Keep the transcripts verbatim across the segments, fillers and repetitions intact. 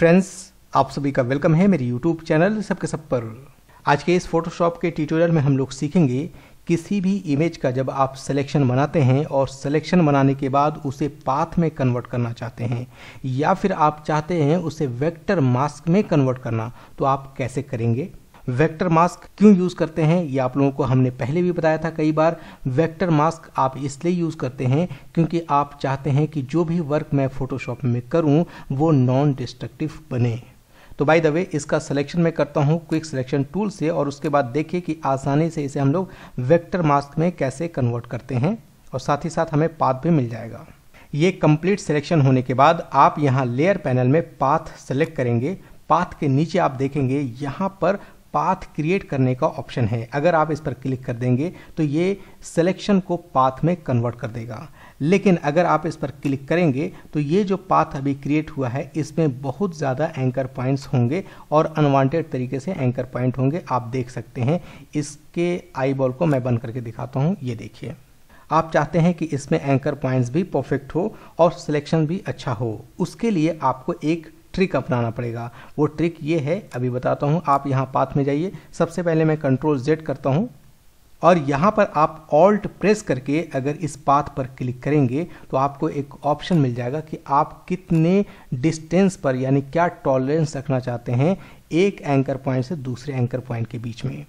Friends, आप सभी का वेलकम है मेरे यूट्यूब चैनल सबके सब पर। आज के इस फोटोशॉप के ट्यूटोरियल में हम लोग सीखेंगे किसी भी इमेज का जब आप सिलेक्शन बनाते हैं और सिलेक्शन बनाने के बाद उसे पाथ में कन्वर्ट करना चाहते हैं या फिर आप चाहते हैं उसे वेक्टर मास्क में कन्वर्ट करना, तो आप कैसे करेंगे। वेक्टर मास्क क्यों यूज करते हैं ये आप लोगों को हमने पहले भी बताया था कई बार। वेक्टर मास्क आप इसलिए यूज करते हैं क्योंकि आप चाहते हैं कि जो भी वर्क मैं फोटोशॉप में करूं वो नॉन डिस्ट्रक्टिव बने। तो बाय द वे इसका सिलेक्शन मैं करता हूं क्विक सिलेक्शन टूल से और उसके बाद देखिए कि आसानी से इसे हम लोग वेक्टर मास्क में कैसे कन्वर्ट करते हैं और साथ ही साथ हमें पाथ भी मिल जाएगा। ये कंप्लीट सिलेक्शन होने के बाद आप यहाँ लेयर पैनल में पाथ सेलेक्ट करेंगे। पाथ के नीचे आप देखेंगे यहाँ पर पाथ क्रिएट करने का ऑप्शन है। अगर आप इस पर क्लिक कर देंगे तो ये सिलेक्शन को पाथ में कन्वर्ट कर देगा, लेकिन अगर आप इस पर क्लिक करेंगे तो ये जो पाथ अभी क्रिएट हुआ है इसमें बहुत ज़्यादा एंकर पॉइंट्स होंगे और अनवांटेड तरीके से एंकर पॉइंट होंगे, आप देख सकते हैं। इसके आई बॉल को मैं बंद करके दिखाता हूँ, ये देखिए। आप चाहते हैं कि इसमें एंकर पॉइंट्स भी परफेक्ट हो और सिलेक्शन भी अच्छा हो। उसके लिए आपको एक ट्रिक अपनाना पड़ेगा। वो ट्रिक ये है, अभी बताता हूँ। आप यहाँ पाथ में जाइए, सबसे पहले मैं कंट्रोल जेड करता हूँ और यहाँ पर आप ऑल्ट प्रेस करके अगर इस पाथ पर क्लिक करेंगे तो आपको एक ऑप्शन मिल जाएगा कि आप कितने डिस्टेंस पर यानी क्या टॉलरेंस रखना चाहते हैं एक एंकर पॉइंट से दूसरे एंकर पॉइंट के बीच में।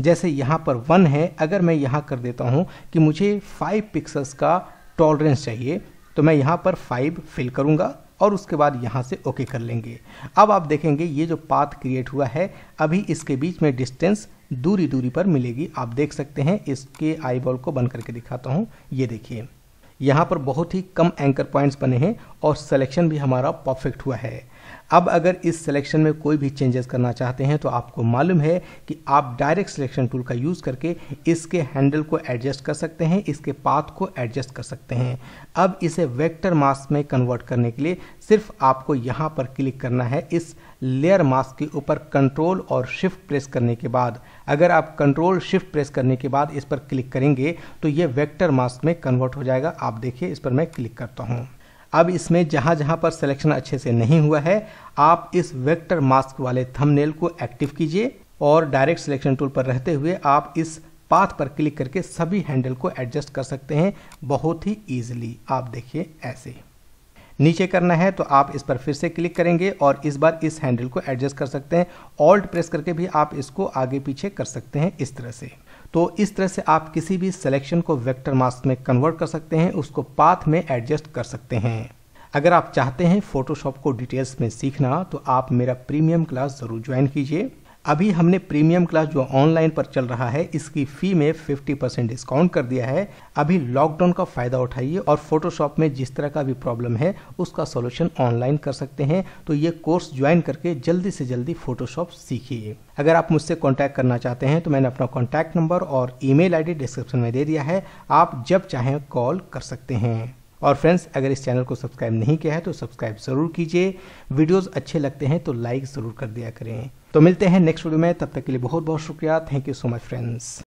जैसे यहाँ पर वन है, अगर मैं यहाँ कर देता हूँ कि मुझे फाइव पिक्सल्स का टॉलरेंस चाहिए तो मैं यहाँ पर फाइव फिल करूँगा और उसके बाद यहाँ से ओके कर लेंगे। अब आप देखेंगे ये जो पाथ क्रिएट हुआ है अभी इसके बीच में डिस्टेंस दूरी दूरी पर मिलेगी, आप देख सकते हैं। इसके आई बॉल को बंद करके दिखाता हूँ, ये देखिए। यहाँ पर बहुत ही कम एंकर पॉइंट्स बने हैं और सिलेक्शन भी हमारा परफेक्ट हुआ है। अब अगर इस सिलेक्शन में कोई भी चेंजेस करना चाहते हैं तो आपको मालूम है कि आप डायरेक्ट सिलेक्शन टूल का यूज़ करके इसके हैंडल को एडजस्ट कर सकते हैं, इसके पाथ को एडजस्ट कर सकते हैं। अब इसे वेक्टर मास्क में कन्वर्ट करने के लिए सिर्फ आपको यहाँ पर क्लिक करना है इस लेयर मास्क के ऊपर कंट्रोल और शिफ्ट प्रेस करने के बाद। अगर आप कंट्रोल शिफ्ट प्रेस करने के बाद इस पर क्लिक करेंगे तो ये वेक्टर मास्क में कन्वर्ट हो जाएगा। आप देखिए, इस पर मैं क्लिक करता हूँ। अब इसमें जहाँ जहाँ पर सिलेक्शन अच्छे से नहीं हुआ है आप इस वेक्टर मास्क वाले थंबनेल को एक्टिव कीजिए और डायरेक्ट सिलेक्शन टूल पर रहते हुए आप इस पाथ पर क्लिक करके सभी हैंडल को एडजस्ट कर सकते हैं बहुत ही ईजिली। आप देखिए, ऐसे नीचे करना है तो आप इस पर फिर से क्लिक करेंगे और इस बार इस हैंडल को एडजस्ट कर सकते हैं। ऑल्ट प्रेस करके भी आप इसको आगे पीछे कर सकते हैं इस तरह से। तो इस तरह से आप किसी भी सिलेक्शन को वेक्टर मास्क में कन्वर्ट कर सकते हैं, उसको पाथ में एडजस्ट कर सकते हैं। अगर आप चाहते हैं फोटोशॉप को डिटेल्स में सीखना तो आप मेरा प्रीमियम क्लास ज़रूर ज्वाइन कीजिए। अभी हमने प्रीमियम क्लास जो ऑनलाइन पर चल रहा है इसकी फ़ी में पचास परसेंट डिस्काउंट कर दिया है। अभी लॉकडाउन का फ़ायदा उठाइए और फोटोशॉप में जिस तरह का भी प्रॉब्लम है उसका सॉल्यूशन ऑनलाइन कर सकते हैं। तो ये कोर्स ज्वाइन करके जल्दी से जल्दी फोटोशॉप सीखिए। अगर आप मुझसे कांटेक्ट करना चाहते हैं तो मैंने अपना कांटेक्ट नंबर और ईमेल आईडी डिस्क्रिप्शन में दे दिया है, आप जब चाहें कॉल कर सकते हैं। और फ्रेंड्स, अगर इस चैनल को सब्सक्राइब नहीं किया है तो सब्सक्राइब ज़रूर कीजिए। वीडियोज़ अच्छे लगते हैं तो लाइक ज़रूर कर दिया करें। तो मिलते हैं नेक्स्ट वीडियो में, तब तक के लिए बहुत बहुत शुक्रिया। Thank you so much friends.